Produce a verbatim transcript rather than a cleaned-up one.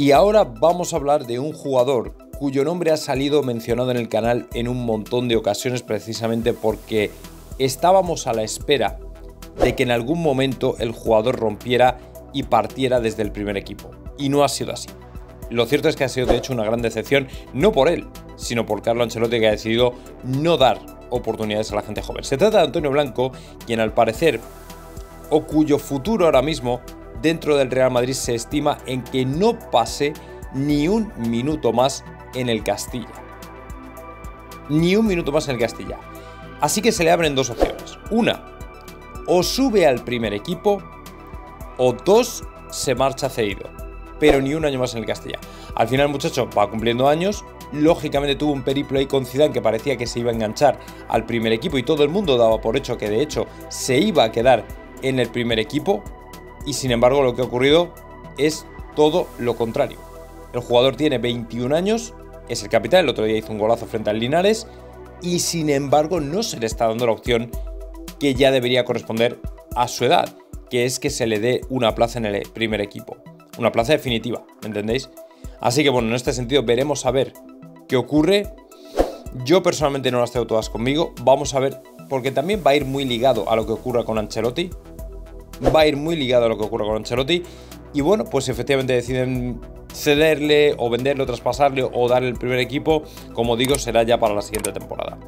Y ahora vamos a hablar de un jugador cuyo nombre ha salido mencionado en el canal en un montón de ocasiones, precisamente porque estábamos a la espera de que en algún momento el jugador rompiera y partiera desde el primer equipo. Y no ha sido así. Lo cierto es que ha sido de hecho una gran decepción, no por él, sino por Carlo Ancelotti, que ha decidido no dar oportunidades a la gente joven. Se trata de Antonio Blanco, quien al parecer, o cuyo futuro ahora mismo dentro del Real Madrid se estima en que no pase ni un minuto más en el Castilla. Ni un minuto más en el Castilla. Así que se le abren dos opciones. Una, o sube al primer equipo, o dos, se marcha cedido, pero ni un año más en el Castilla. Al final el muchacho va cumpliendo años, lógicamente tuvo un periplo ahí con Zidane que parecía que se iba a enganchar al primer equipo y todo el mundo daba por hecho que de hecho se iba a quedar en el primer equipo, y sin embargo lo que ha ocurrido es todo lo contrario. El jugador tiene veintiún años, es el capitán, el otro día hizo un golazo frente al Linares y sin embargo no se le está dando la opción que ya debería corresponder a su edad, que es que se le dé una plaza en el primer equipo. Una plaza definitiva, ¿me entendéis? Así que bueno, en este sentido veremos a ver qué ocurre. Yo personalmente no las tengo todas conmigo. Vamos a ver, porque también va a ir muy ligado a lo que ocurra con Ancelotti. Va a ir muy ligado a lo que ocurra con Ancelotti. Y bueno, pues efectivamente deciden cederle o venderle o traspasarle o darle el primer equipo. Como digo, será ya para la siguiente temporada.